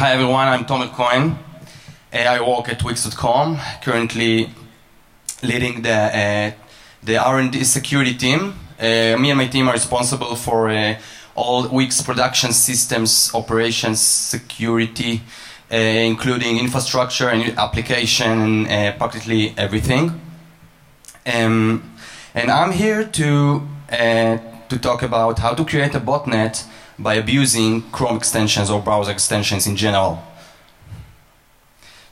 Hi everyone, I'm Tomer Cohen. I work at Wix.com, currently leading the R&D security team. Me and my team are responsible for all Wix production systems, operations, security, including infrastructure and application, and practically everything. And I'm here to talk about how to create a botnet by abusing Chrome extensions or browser extensions in general.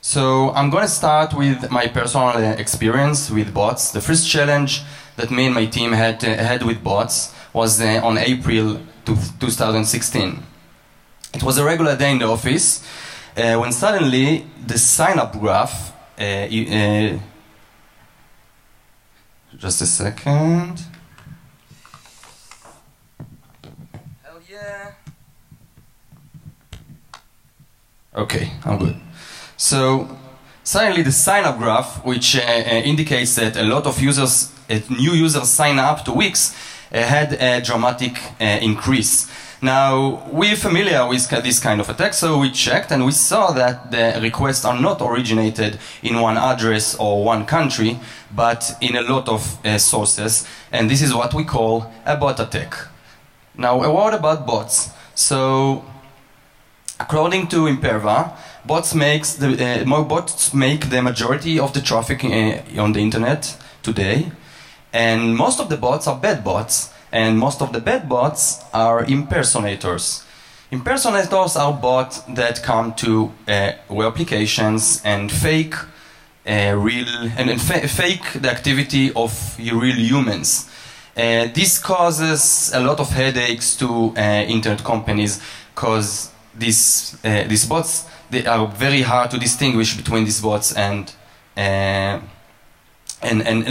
So I'm going to start with my personal experience with bots. The first challenge that me and my team had with bots was on April 2016. It was a regular day in the office when suddenly the sign-up graph... just a second... Hell yeah! Okay, I'm good. So, suddenly the sign-up graph, which indicates that a lot of users, new users sign up to Wix, had a dramatic increase. Now, we're familiar with this kind of attack, so we checked and we saw that the requests are not originated in one address or one country, but in a lot of sources, and this is what we call a bot attack. Now, a word about bots. So, according to Imperva, bots make the majority of the traffic on the internet today, and most of the bots are bad bots, and most of the bad bots are impersonators. Impersonators are bots that come to web applications and fake the activity of real humans. This causes a lot of headaches to internet companies, because these bots, they are very hard to distinguish between these bots and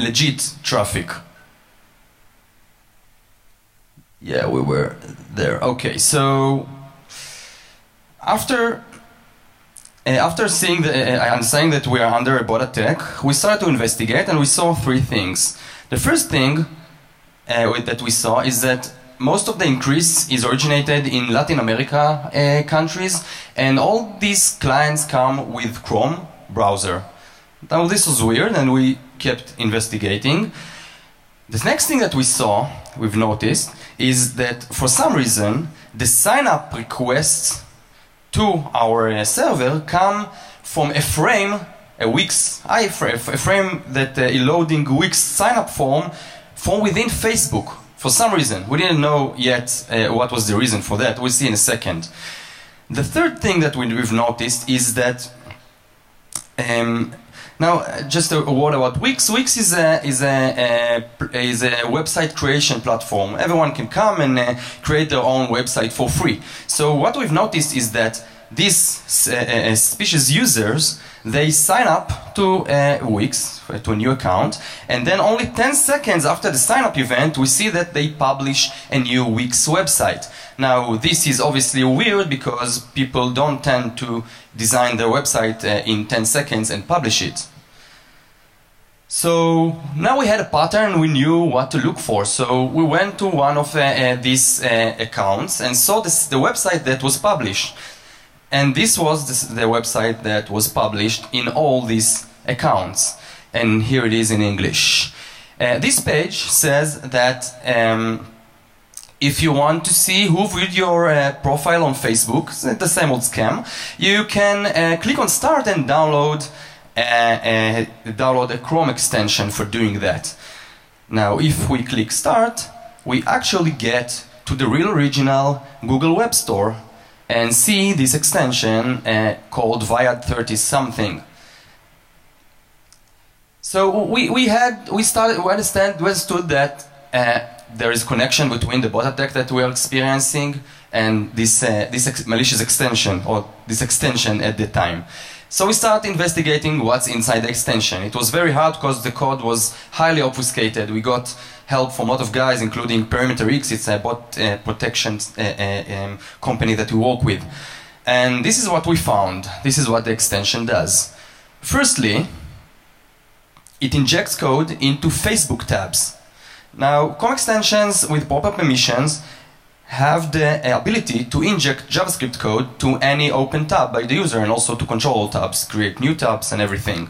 legit traffic. Yeah, we were there. Okay, so after seeing and saying that we are under a bot attack, we started to investigate, and we saw three things. The first thing that we saw is that most of the increase is originated in Latin America countries, and all these clients come with Chrome browser. Now this was weird, and we kept investigating. The next thing that we saw, we've noticed, is that for some reason the sign-up requests to our server come from a frame, a Wix iframe, a frame that is loading Wix sign-up form from within Facebook. For some reason, we didn't know yet what was the reason for that. We'll see in a second. The third thing that we've noticed is that, now just a word about Wix. Wix is a website creation platform. Everyone can come and create their own website for free. So what we've noticed is that these suspicious users, they sign up to Wix, to a new account, and then only 10 seconds after the sign-up event, we see that they publish a new Wix website. Now, this is obviously weird, because people don't tend to design their website in 10 seconds and publish it. So, now we had a pattern, we knew what to look for, so we went to one of these accounts and saw the website that was published. And this was the website that was published in all these accounts. And here it is in English. This page says that if you want to see who viewed your profile on Facebook, the same old scam, you can click on Start and download a Chrome extension for doing that. Now, if we click Start, we actually get to the real original Google Web Store and see this extension called Viad 30-something. So we understood that there is connection between the bot attack that we are experiencing and this malicious extension, or this extension at the time. So we started investigating what's inside the extension. It was very hard because the code was highly obfuscated. We got help from a lot of guys, including PerimeterX. It's a bot protection company that we work with. And this is what we found. This is what the extension does. Firstly, it injects code into Facebook tabs. Now, Chrome extensions with proper permissions have the ability to inject JavaScript code to any open tab by the user, and also to control tabs, create new tabs and everything.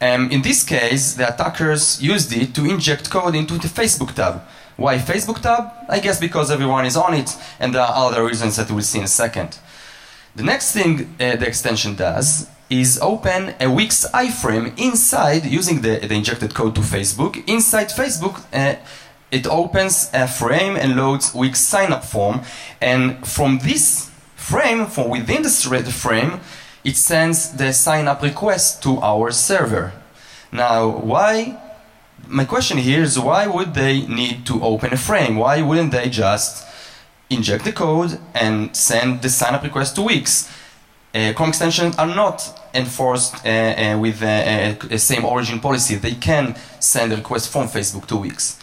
In this case, the attackers used it to inject code into the Facebook tab. Why Facebook tab? I guess because everyone is on it, and there are other reasons that we'll see in a second. The next thing the extension does is open a Wix iframe inside, using the injected code to Facebook. Inside Facebook, it opens a frame and loads Wix sign-up form, and from this frame, from within the thread frame, it sends the sign-up request to our server. Now, why? My question here is, why would they need to open a frame? Why wouldn't they just inject the code and send the sign-up request to Wix? Chrome extensions are not enforced with the same origin policy. They can send a request from Facebook to Wix.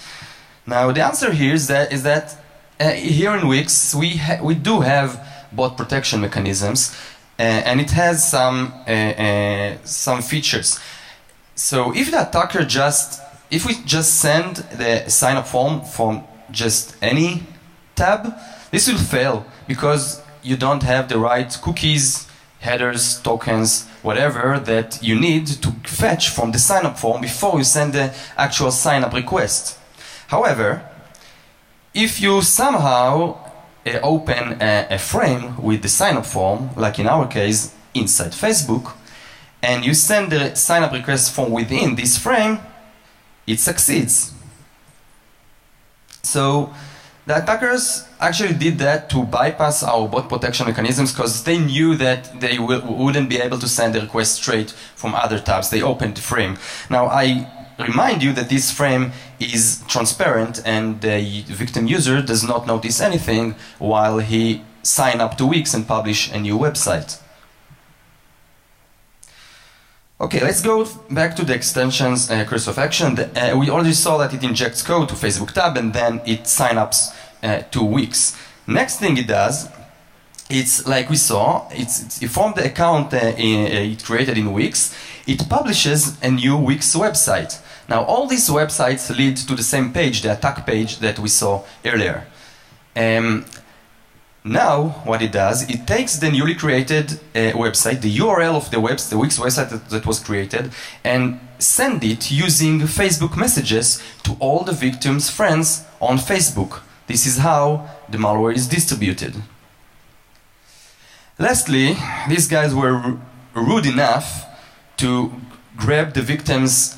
Now, the answer here is that here in Wix, we do have bot protection mechanisms, and it has some features. So if the attacker if we just send the sign-up form from just any tab, this will fail, because you don't have the right cookies, headers, tokens, whatever that you need to fetch from the sign-up form before you send the actual sign-up request. However, if you somehow open a frame with the sign-up form, like in our case, inside Facebook, and you send the sign-up request from within this frame, it succeeds. So the attackers actually did that to bypass our bot protection mechanisms, because they knew that they wouldn't be able to send the request straight from other tabs. They opened the frame. Now, I remind you that this frame is transparent, and the victim user does not notice anything while he signs up to Wix and publish a new website. Okay, let's go back to the extension's course of action. We already saw that it injects code to Facebook tab, and then it signups to Wix. Next thing it does, it's like we saw, it formed the account it created in Wix. It publishes a new Wix website. Now, all these websites lead to the same page, the attack page that we saw earlier. Now, what it does, it takes the newly created website, the URL of the Wix website that was created, and send it using Facebook messages to all the victim's friends on Facebook. This is how the malware is distributed. Lastly, these guys were rude enough to grab the victim's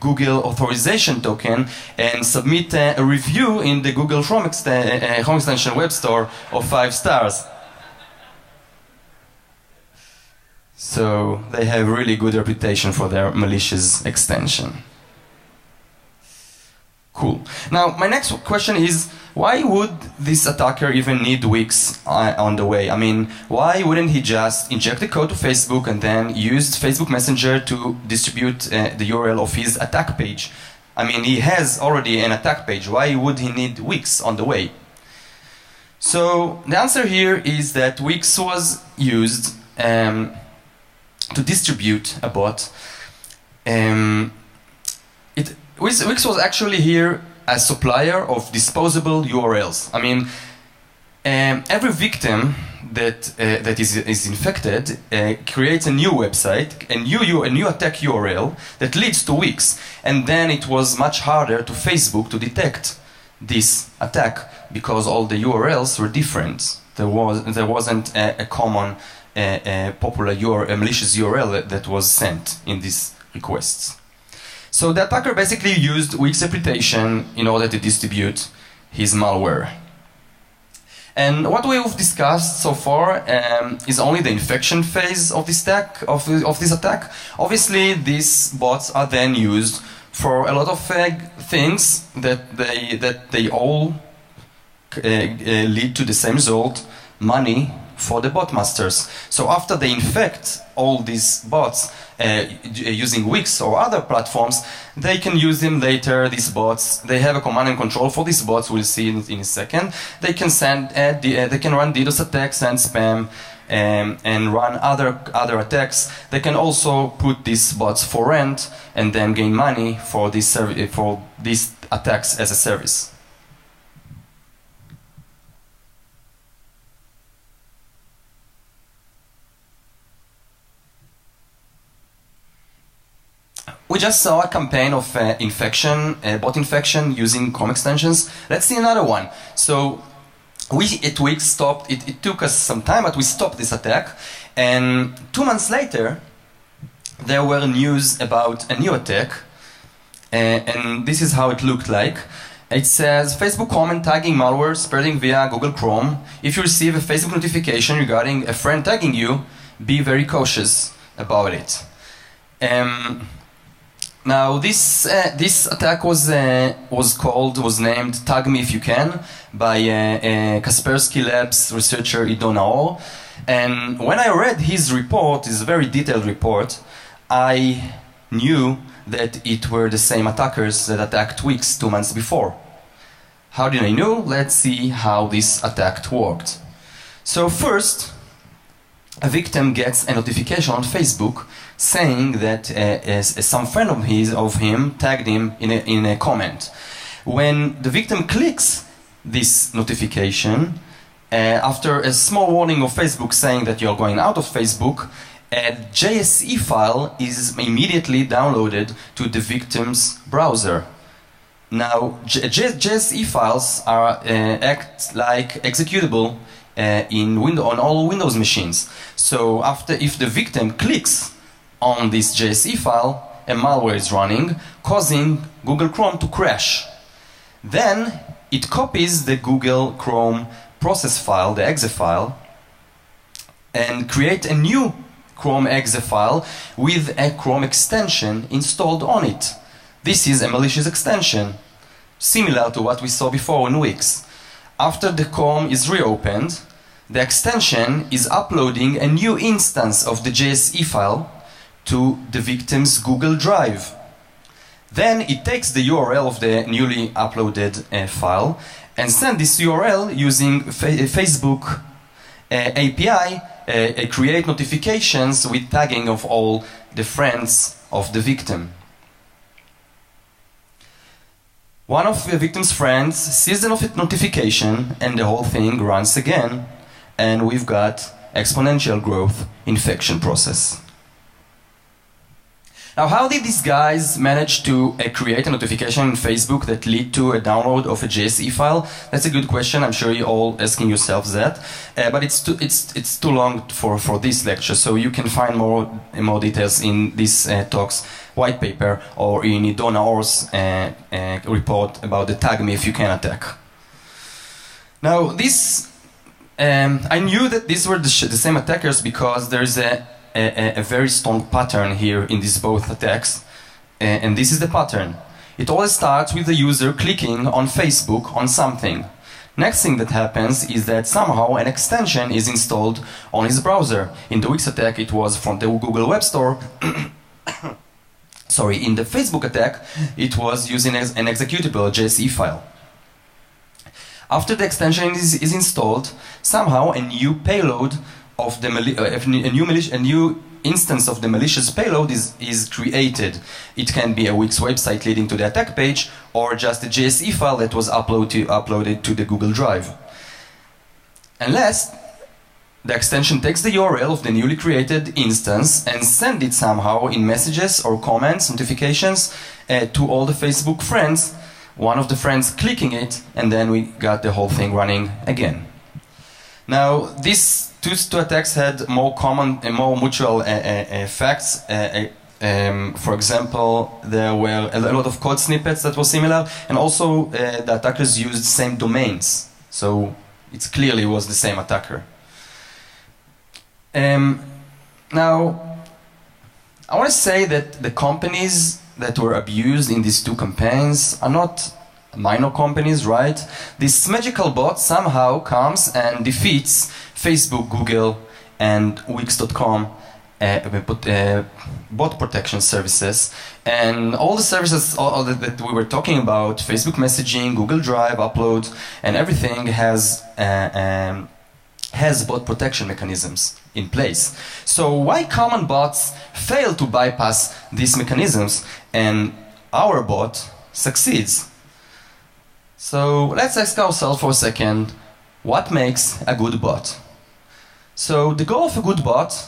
Google authorization token and submit a review in the Google Chrome extension web store of 5 stars. So they have really good reputation for their malicious extension. Cool. Now, my next question is, why would this attacker even need Wix on the way? I mean, why wouldn't he just inject the code to Facebook and then use Facebook Messenger to distribute the URL of his attack page? I mean, he has already an attack page. Why would he need Wix on the way? So the answer here is that Wix was used to distribute a bot. Wix was actually here a supplier of disposable URLs. I mean, every victim that is infected creates a new website, a new attack URL that leads to Wix, and then it was much harder to Facebook to detect this attack because all the URLs were different. There wasn't a common popular URL, malicious URL that was sent in these requests. So the attacker basically used Wix reputation in order to distribute his malware. And what we've discussed so far is only the infection phase of this attack. Obviously, these bots are then used for a lot of things that they all lead to the same result: money for the bot masters. So after they infect all these bots using Wix or other platforms, they can use them later, these bots. They have a command and control for these bots, we'll see in a second. They can run DDoS attacks and spam and run other attacks. They can also put these bots for rent and then gain money for these attacks as a service. We just saw a campaign of infection, bot infection using Chrome extensions. Let's see another one. So we at Wix stopped, it took us some time, but we stopped this attack. And 2 months later, there were news about a new attack. And this is how it looked like. It says, Facebook comment tagging malware spreading via Google Chrome. If you receive a Facebook notification regarding a friend tagging you, be very cautious about it. Now this attack was named Tag Me If You Can by Kaspersky Labs researcher Idonao. And when I read his report, his very detailed report, I knew that it were the same attackers that attacked Wix 2 months before. How did I know? Let's see how this attack worked. So first, a victim gets a notification on Facebook saying that some friend of his tagged him in a comment. When the victim clicks this notification, after a small warning of Facebook saying that you're going out of Facebook, a JSE file is immediately downloaded to the victim's browser. Now, JSE files are, act like executable on all Windows machines. So if the victim clicks on this JSE file, a malware is running, causing Google Chrome to crash. Then it copies the Google Chrome process file, the exe file, and create a new Chrome exe file with a Chrome extension installed on it. This is a malicious extension, similar to what we saw before in Wix. After the Chrome is reopened, the extension is uploading a new instance of the JSE file to the victim's Google Drive. Then it takes the URL of the newly uploaded file and sends this URL using Facebook API create notifications with tagging of all the friends of the victim. One of the victim's friends sees the notification and the whole thing runs again, and we've got exponential growth infection process. Now, how did these guys manage to create a notification in Facebook that lead to a download of a JSE file? That's a good question. I'm sure you're all asking yourselves that. But it's too long for this lecture, so you can find more details in this talk's white paper or in Idonao's report about the Tag Me If You Can attack. Now, this I knew that these were the same attackers because there is a very strong pattern here in these both attacks, and this is the pattern. It always starts with the user clicking on Facebook on something. Next thing that happens is that somehow an extension is installed on his browser. In the Wix attack, it was from the Google Web Store. Sorry, in the Facebook attack, it was using an executable JSE file. After the extension is installed, somehow a new payload of the a new instance of the malicious payload is created. It can be a Wix website leading to the attack page or just a JSE file that was uploaded to the Google Drive. Unless the extension takes the URL of the newly created instance and sends it somehow in messages or comments, notifications to all the Facebook friends, one of the friends clicking it, and then we got the whole thing running again. Now, these two attacks had more common and more mutual effects. For example, there were a lot of code snippets that were similar, and also the attackers used the same domains. So it clearly was the same attacker. Now, I want to say that the companies that were abused in these two campaigns are not minor companies, right? This magical bot somehow comes and defeats Facebook, Google, and Wix.com bot protection services. And all the services that we were talking about, Facebook messaging, Google Drive, upload, and everything has bot protection mechanisms in place. So why common bots fail to bypass these mechanisms and our bot succeeds? So let's ask ourselves for a second, what makes a good bot? So the goal of a good bot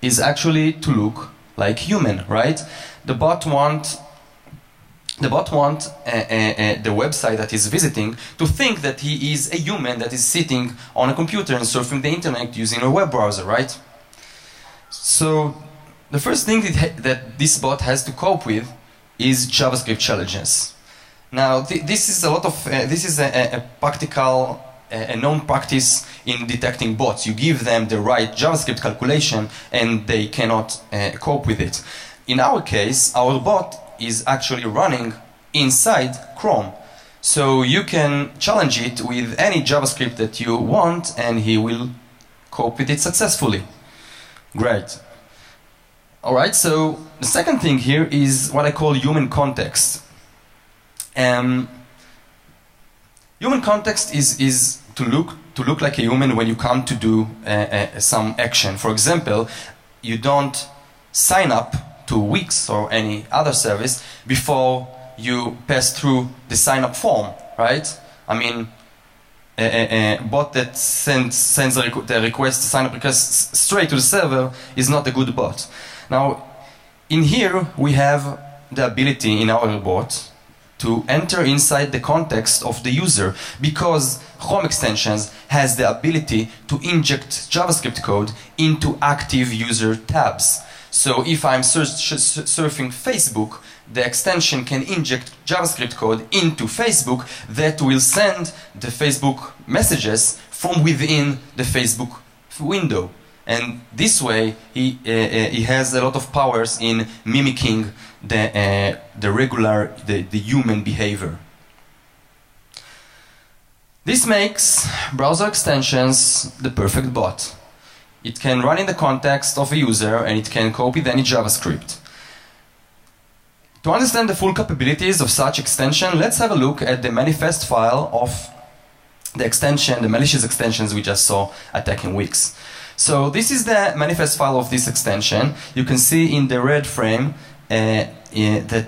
is actually to look like human, right? The bot wants the website that he's visiting to think that he is a human that is sitting on a computer and surfing the internet using a web browser, right? So the first thing that this bot has to cope with is JavaScript challenges. Now, this is a lot of this is a known practice in detecting bots. You give them the right JavaScript calculation and they cannot cope with it. In our case, our bot is actually running inside Chrome. So you can challenge it with any JavaScript that you want and he will cope with it successfully. Great. Alright, so the second thing here is what I call human context. Human context is to look like a human when you come to do some action. For example, you don't sign up to Wix or any other service before you pass through the sign-up form, right? I mean, a bot that sends the sign-up request straight to the server is not a good bot. Now, in here we have the ability in our bot to enter inside the context of the user, because Chrome extensions has the ability to inject JavaScript code into active user tabs. So if I'm surfing Facebook, the extension can inject JavaScript code into Facebook that will send the Facebook messages from within the Facebook window. And this way, he has a lot of powers in mimicking the human behavior. This makes browser extensions the perfect bot. It can run in the context of a user and it can cope with any JavaScript. To understand the full capabilities of such extension, let's have a look at the manifest file of the extension, the malicious extensions we just saw attacking Wix. So this is the manifest file of this extension. You can see in the red frame the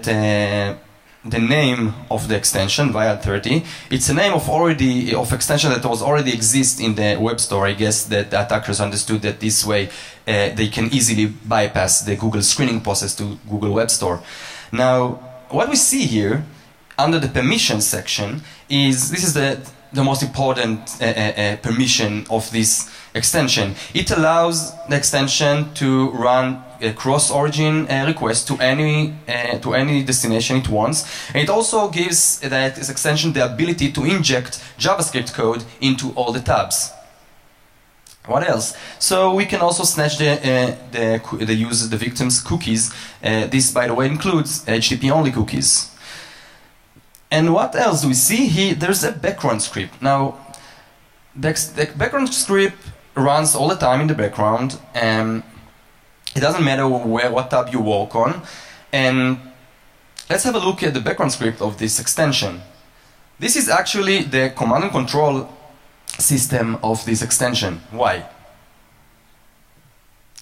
name of the extension, Viad 30, it's a name of extension that was already exist in the web store. I guess that the attackers understood that this way they can easily bypass the Google screening process to Google Web Store. Now, what we see here under the permission section is this is the most important permission of this extension. It allows the extension to run a cross-origin request to any destination it wants, and it also gives that this extension the ability to inject JavaScript code into all the tabs. What else? So we can also snatch the victim's cookies. This, by the way, includes HTTP-only cookies. And what else do we see here? There's a background script. Now, the background script runs all the time in the background. It doesn't matter what tab you work on. And let's have a look at the background script of this extension. This is actually the command and control system of this extension. Why?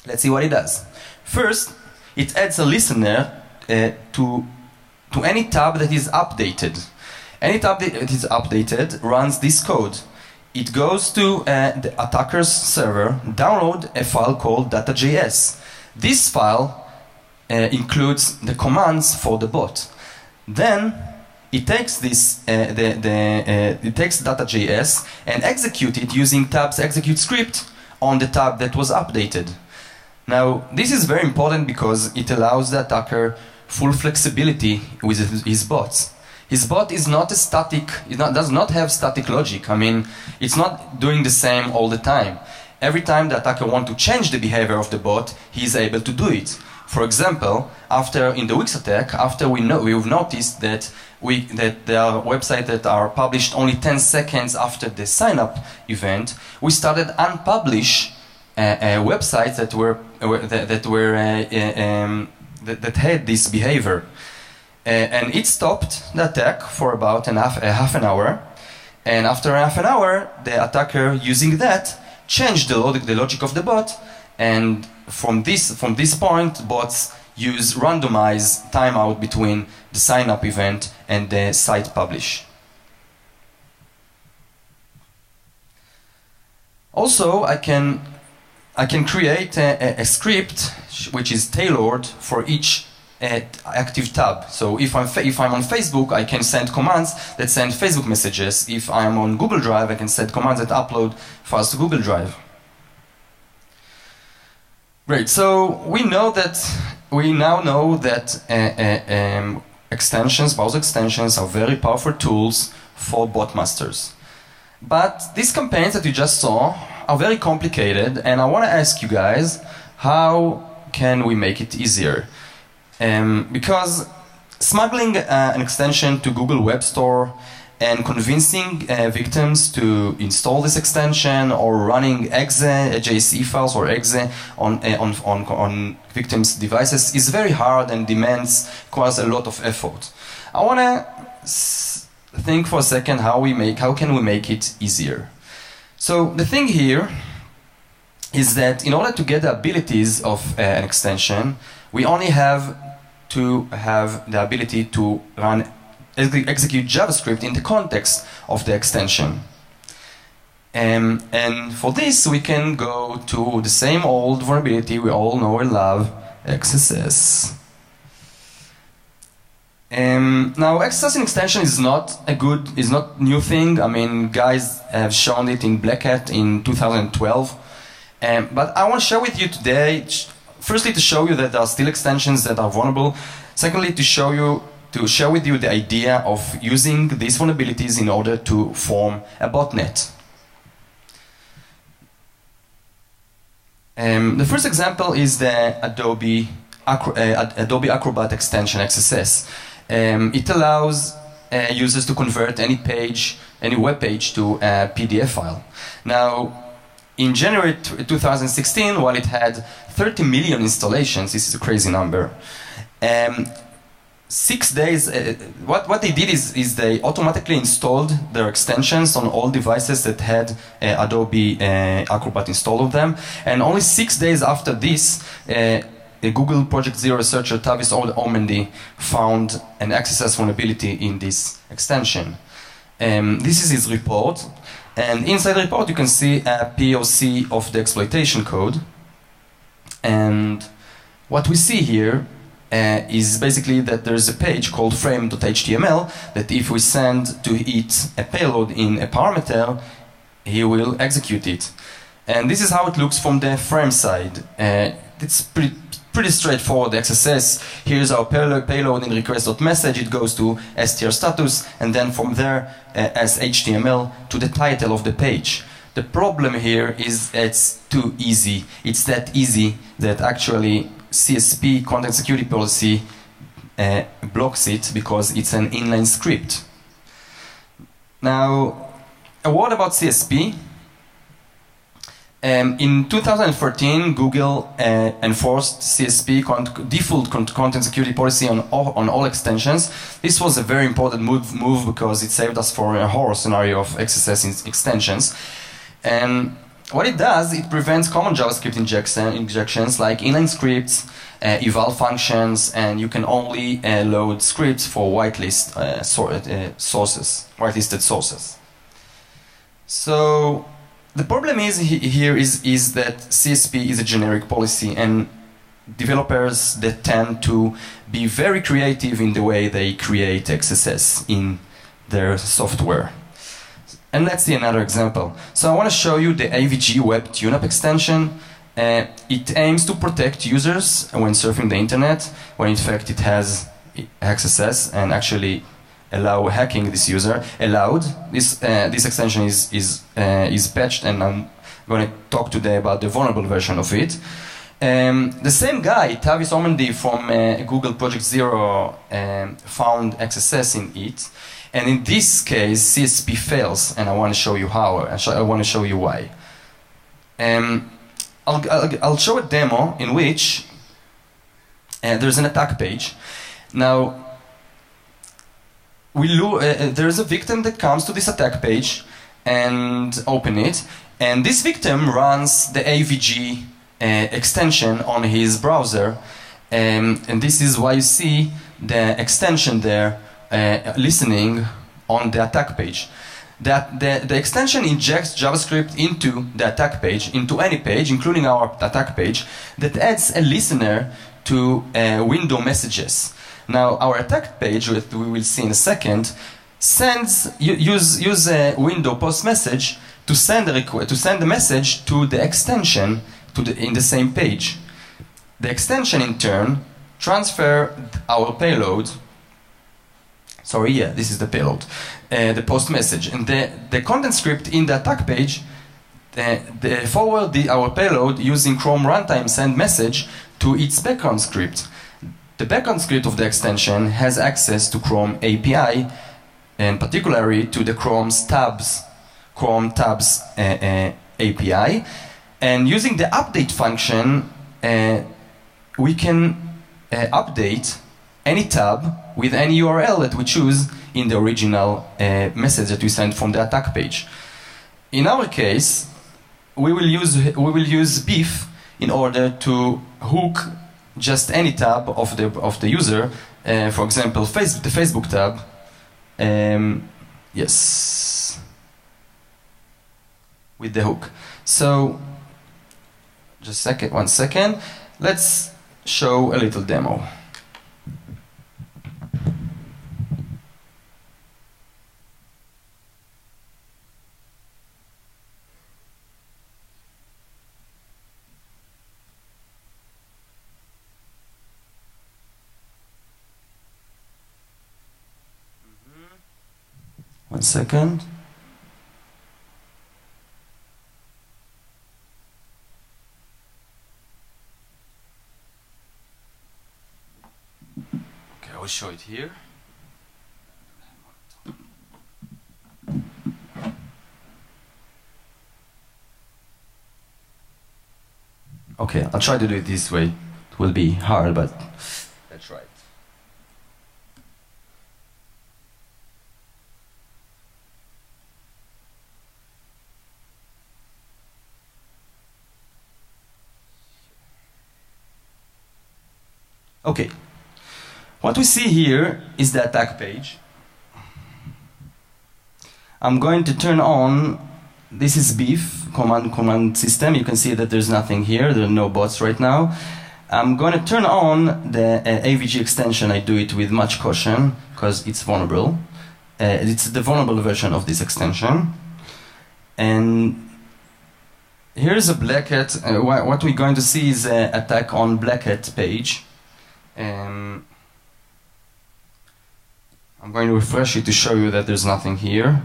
Let's see what it does. First, it adds a listener to any tab that is updated. Any tab that is updated runs this code. It goes to the attacker's server, download a file called data.js. This file includes the commands for the bot. Then it takes it takes data.js and executes it using tabs execute script on the tab that was updated. Now, this is very important because it allows the attacker full flexibility with his bots. His bot is not a static, does not have static logic. I mean, it's not doing the same all the time. Every time the attacker wants to change the behavior of the bot, he's able to do it. For example, in the Wix attack, after we've noticed that there are websites that are published only 10 seconds after the sign-up event, we started unpublish websites that had this behavior. And it stopped the attack for about half an hour. And after half an hour, the attacker, using that, changed the logic of the bot. And from this point, bots use randomized timeout between the sign-up event and the site publish. Also, I can create a script which is tailored for each active tab. So if I'm on Facebook, I can send commands that send Facebook messages. If I'm on Google Drive, I can send commands that upload files to Google Drive. Great. So we now know that extensions, browser extensions, are very powerful tools for bot masters. But these campaigns that you just saw are very complicated, and I want to ask you guys, how can we make it easier? Because smuggling an extension to Google Web Store and convincing victims to install this extension, or running exe, JSE files or exe on victims' devices, is very hard and requires a lot of effort. I want to think for a second how can we make it easier. So the thing here is that in order to get the abilities of an extension, we only have to have the ability to execute JavaScript in the context of the extension. And for this, we can go to the same old vulnerability we all know and love, XSS. Now, XSS in extension is not a new thing. I mean, guys have shown it in Black Hat in 2012. But I want to share with you today, firstly, to show you that there are still extensions that are vulnerable. Secondly, to share with you the idea of using these vulnerabilities in order to form a botnet. The first example is the Adobe Acrobat extension, XSS. It allows users to convert any web page, to a PDF file. Now, in January 2016, while it had 30 million installations, this is a crazy number, 6 days, what they did is they automatically installed their extensions on all devices that had Adobe Acrobat installed on them, and only 6 days after this, the Google Project Zero researcher Tavis Ormandy found an XSS vulnerability in this extension. This is his report. And inside the report, you can see a POC of the exploitation code. And what we see here is basically that there's a page called frame.html that if we send to it a payload in a parameter, he will execute it. And this is how it looks from the frame side. It's pretty straightforward XSS. Here's our payload in request.message. It goes to str status, and then from there as HTML to the title of the page. The problem here is it's too easy. It's that easy that actually CSP, content security policy, blocks it because it's an inline script. Now, a word about CSP. In 2014, Google enforced CSP default content security policy on all extensions. This was a very important move because it saved us from a horror scenario of XSS extensions. And what it does, it prevents common JavaScript injections like inline scripts, eval functions, and you can only load scripts for whitelisted sources. So the problem here is that CSP is a generic policy, and developers that tend to be very creative in the way they create XSS in their software. And let's see another example. So I want to show you the AVG web tuneup extension. It aims to protect users when surfing the internet, when in fact it has XSS and actually allowed hacking this user. This extension is patched, and I'm going to talk today about the vulnerable version of it. The same guy, Tavis Ormandy from Google Project Zero, found XSS in it, and in this case CSP fails, and I want to show you how. I want to show you why. I'll show a demo in which there's an attack page. Now, there's a victim that comes to this attack page and open it, and this victim runs the AVG extension on his browser, and this is why you see the extension there listening on the attack page. that the extension injects JavaScript into the attack page, into any page, including our attack page, that adds a listener to window messages. Now, our attack page, which we will see in a second, uses a window post message to send a request, to send a message to the extension in the same page. The extension, in turn, transfers our payload. Sorry, yeah, this is the payload, the post message, and the content script in the attack page. They forward our payload using Chrome runtime send message to its background script. The background script of the extension has access to Chrome API, and particularly to the Chrome tabs API. And using the update function, we can update any tab with any URL that we choose in the original message that we sent from the attack page. In our case, we will use BEEF in order to hook just any tab of the user. For example, the Facebook tab. Yes, with the hook. So, just a second. 1 second. Let's show a little demo. Second. Okay, I will show it here. Okay, I'll try to do it this way. It will be hard, but that's right. Okay, what we see here is the attack page. I'm going to turn on, this is BEEF, command system. You can see that there's nothing here, there are no bots right now. I'm going to turn on the AVG extension. I do it with much caution because it's vulnerable. It's the vulnerable version of this extension. And here's a black hat. What we're going to see is an attack on black hat page. I'm going to refresh it to show you that there's nothing here.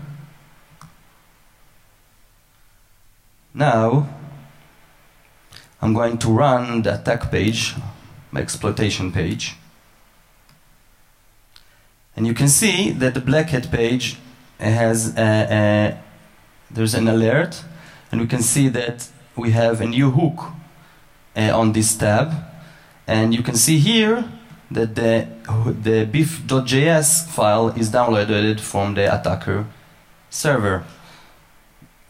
Now, I'm going to run the attack page, my exploitation page. And you can see that the black hat page has there's an alert, and we can see that we have a new hook on this tab. And you can see here that the beef.js file is downloaded from the attacker server.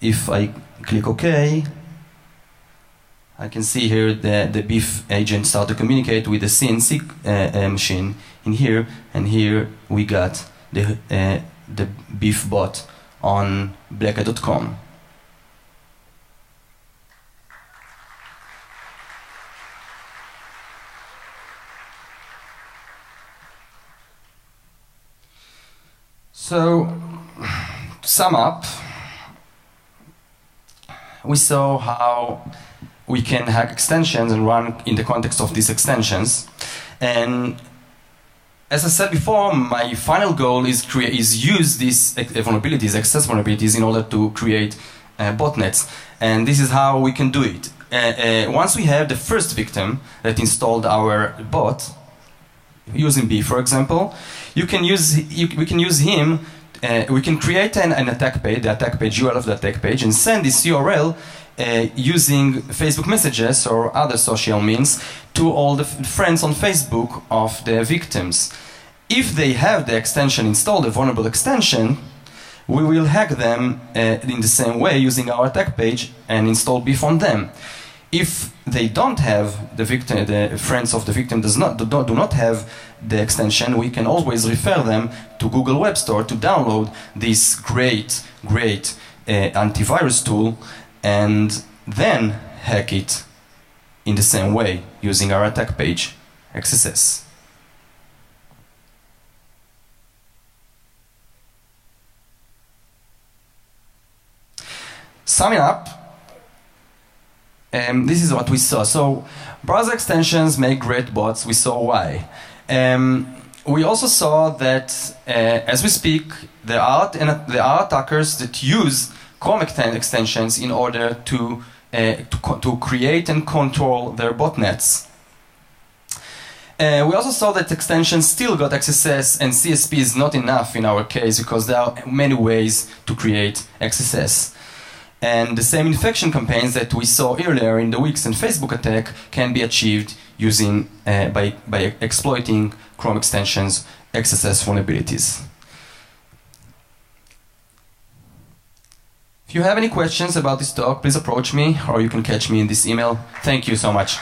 If I click OK, I can see here that the beef agent starts to communicate with the CNC machine in here, and here we got the beef bot on blackhat.com. So, to sum up, we saw how we can hack extensions and run in the context of these extensions. And as I said before, my final goal is use these vulnerabilities, XSS vulnerabilities, in order to create botnets. And this is how we can do it. Once we have the first victim that installed our bot, using BEEF, for example, we can create an attack page, the attack page URL of the attack page, and send this URL using Facebook messages or other social means to all the friends on Facebook of the victims. If they have the extension installed, the vulnerable extension, we will hack them in the same way using our attack page and install BEEF on them. If they don't have the victim, the friends of the victim do not have the extension, we can always refer them to Google Web Store to download this great antivirus tool and then hack it in the same way using our attack page XSS. Summing up, this is what we saw. So, browser extensions make great bots. We saw why. We also saw that, as we speak, there are attackers that use Chrome extensions in order to create and control their botnets. We also saw that extensions still got XSS, and CSP is not enough in our case because there are many ways to create XSS. And the same infection campaigns that we saw earlier in the Wix and Facebook attack can be achieved using by exploiting Chrome extensions' XSS vulnerabilities. If you have any questions about this talk, please approach me, or you can catch me in this email. Thank you so much.